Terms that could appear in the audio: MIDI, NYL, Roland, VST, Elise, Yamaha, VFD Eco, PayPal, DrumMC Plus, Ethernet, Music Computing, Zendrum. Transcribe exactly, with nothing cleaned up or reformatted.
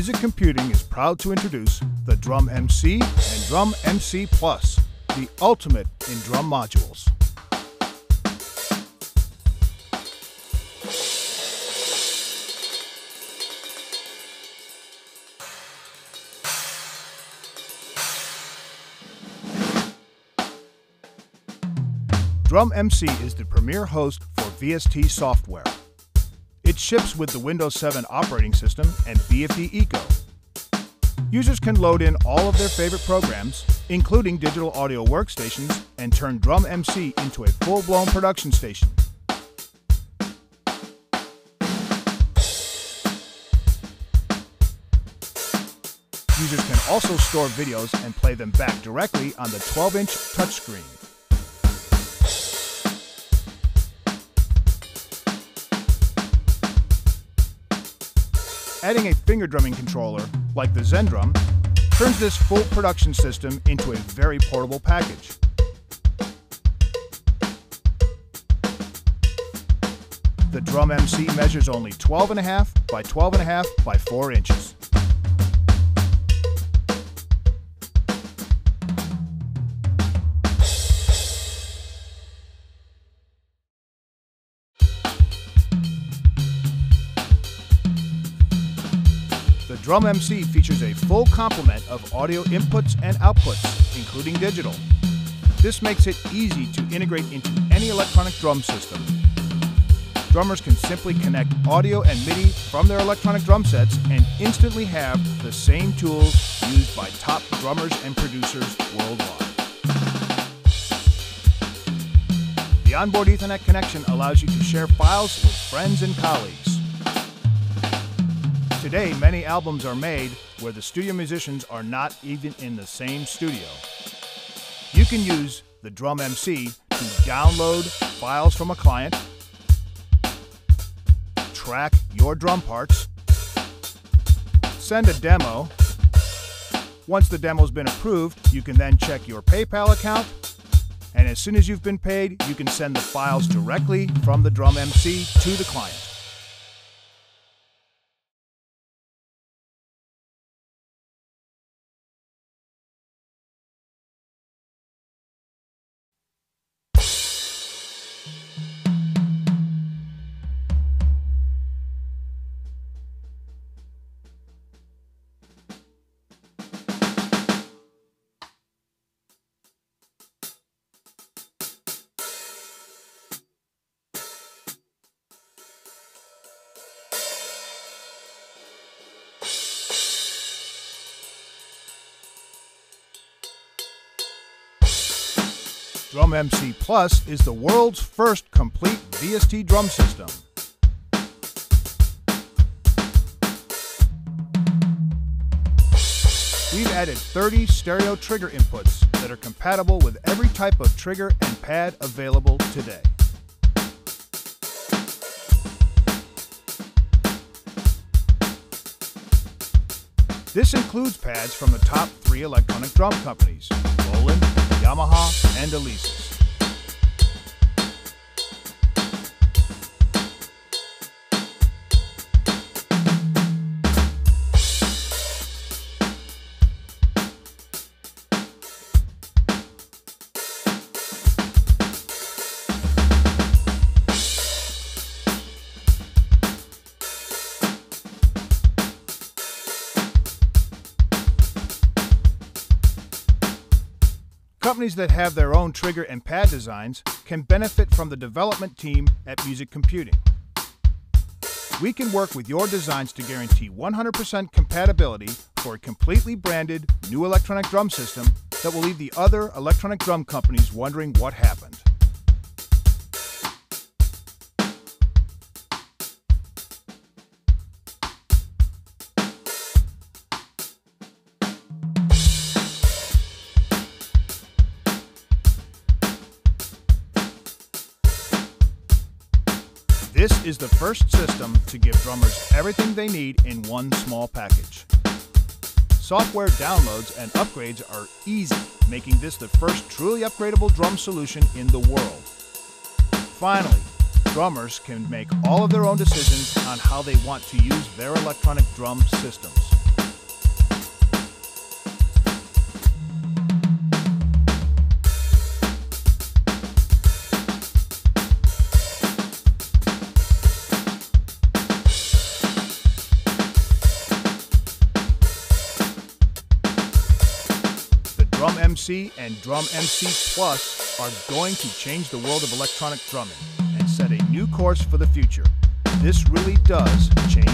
Music Computing is proud to introduce the DrumMC and DrumMC Plus, the ultimate in drum modules. DrumMC is the premier host for V S T software. It ships with the Windows seven operating system and V F D Eco. Users can load in all of their favorite programs, including digital audio workstations, and turn DrumMC into a full-blown production station. Users can also store videos and play them back directly on the twelve inch touchscreen. Adding a finger drumming controller, like the Zendrum, turns this full production system into a very portable package. The DrumMC measures only twelve and a half by twelve and a half by four inches. The DrumMC features a full complement of audio inputs and outputs, including digital. This makes it easy to integrate into any electronic drum system. Drummers can simply connect audio and MIDI from their electronic drum sets and instantly have the same tools used by top drummers and producers worldwide. The onboard Ethernet connection allows you to share files with friends and colleagues. Today, many albums are made where the studio musicians are not even in the same studio. You can use the DrumMC to download files from a client, track your drum parts, send a demo. Once the demo's been approved, you can then check your PayPal account, and as soon as you've been paid, you can send the files directly from the DrumMC to the client. DrumMC Plus is the world's first complete V S T drum system. We've added thirty stereo trigger inputs that are compatible with every type of trigger and pad available today. This includes pads from the top three electronic drum companies, Roland, Yamaha, and Elise. Companies that have their own trigger and pad designs can benefit from the development team at Music Computing. We can work with your designs to guarantee one hundred percent compatibility for a completely branded new electronic drum system that will leave the other electronic drum companies wondering what happened. This is the first system to give drummers everything they need in one small package. Software downloads and upgrades are easy, making this the first truly upgradable drum solution in the world. Finally, drummers can make all of their own decisions on how they want to use their electronic drum systems. DrumMC and DrumMC Plus are going to change the world of electronic drumming and set a new course for the future. This really does change.